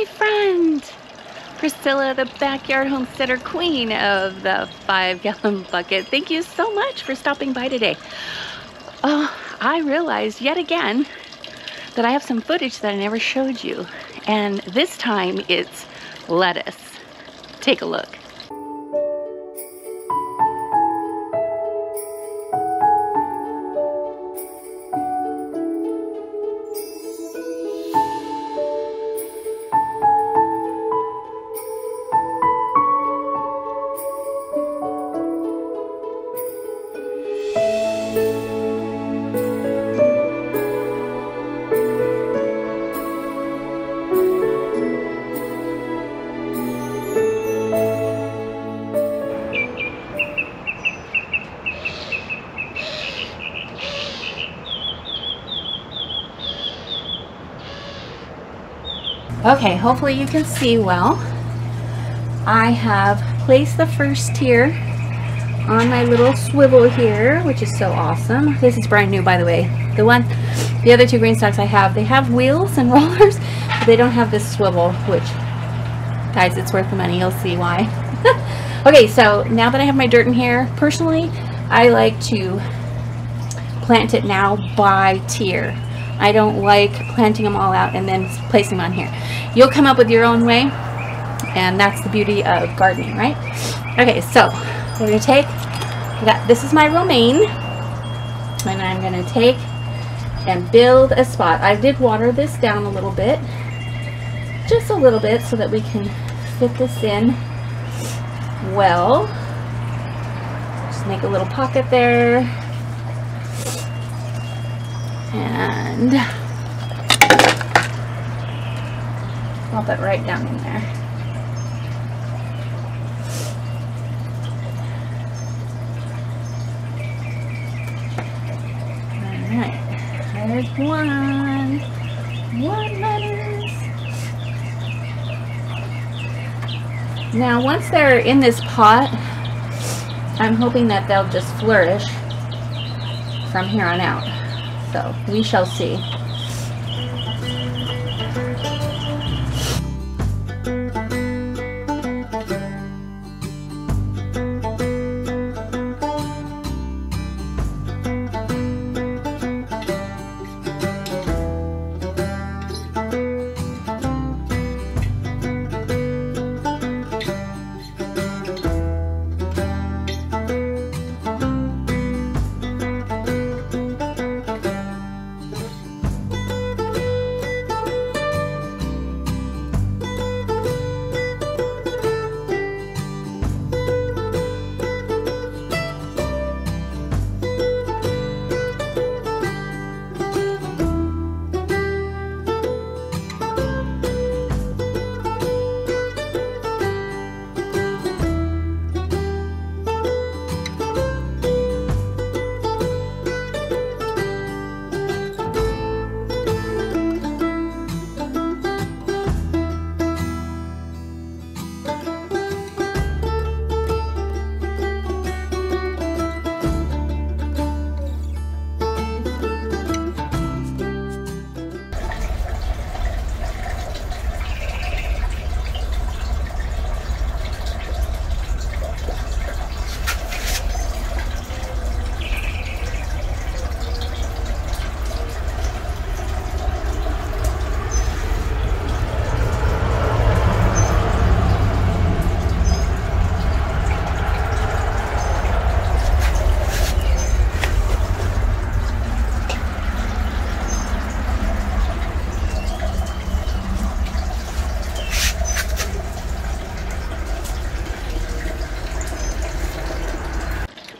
boyfriend. Priscilla, the backyard homesteader queen of the 5-gallon bucket. Thank you so much for stopping by today. Oh, I realized yet again that I have some footage that I never showed you. And this time it's lettuce. Take a look. Okay, hopefully you can see well. I have placed the first tier on my little swivel here, which is so awesome. This is brand new, by the way. The other two green stalks I have, they have wheels and rollers, but they don't have this swivel, which, guys, it's worth the money. You'll see why. Okay, so now that I have my dirt in here, personally, I like to plant it now by tier. I don't like planting them all out and then placing them on here. You'll come up with your own way, and that's the beauty of gardening, right? Okay, so we're gonna take, this is my romaine, and I'm gonna take and build a spot. I did water this down a little bit, just a little bit, so that we can fit this in well. Just make a little pocket there. And pop it right down in there. All right, there's one lettuce. Now once they're in this pot, I'm hoping that they'll just flourish from here on out. So we shall see.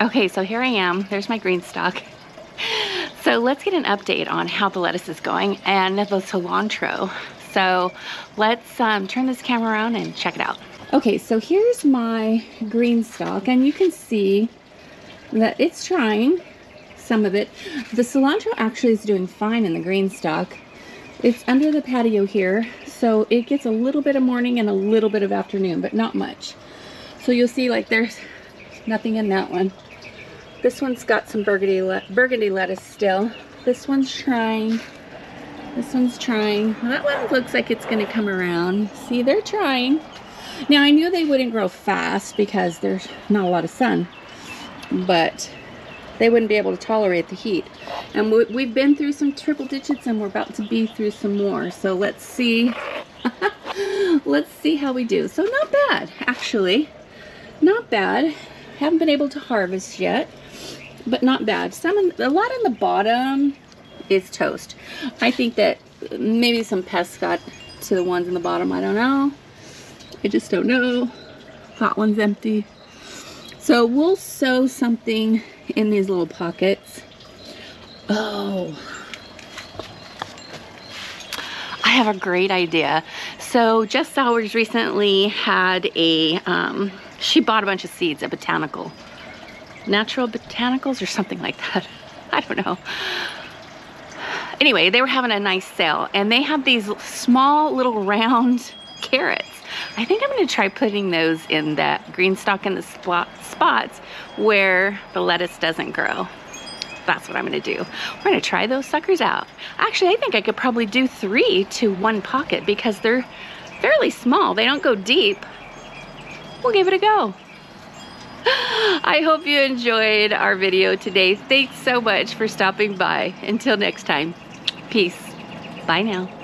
Okay, so here I am. There's my Greenstalk. So let's get an update on how the lettuce is going and the cilantro. So let's turn this camera around and check it out. Okay, so here's my Greenstalk, and you can see that it's trying some of it. The cilantro actually is doing fine in the Greenstalk. It's under the patio here, so it gets a little bit of morning and a little bit of afternoon, but not much. So you'll see like there's nothing in that one. This one's got some burgundy lettuce still. This one's trying This one's trying. That one looks like it's going to come around. See, they're trying. Now, I knew they wouldn't grow fast because there's not a lot of sun, but they wouldn't be able to tolerate the heat. And we've been through some triple digits, and we're about to be through some more. So let's see. Let's see how we do. So not bad, actually. Not bad. Haven't been able to harvest yet, but not bad. A lot in the bottom is toast. I think that maybe some pests got to the ones in the bottom. I don't know. I just don't know. That one's empty. So we'll sow something in these little pockets. Oh, I have a great idea. So Jess Sowers recently had a, she bought a bunch of seeds at Botanical. Natural Botanicals or something like that. I don't know. Anyway, they were having a nice sale, and they have these small little round carrots. I think I'm going to try putting those in that Greenstalk in the spots where the lettuce doesn't grow. That's what I'm going to do. We're going to try those suckers out. Actually, I think I could probably do 3 to 1 pocket because they're fairly small. They don't go deep. We'll give it a go. I hope you enjoyed our video today. Thanks so much for stopping by. Until next time, peace. Bye now.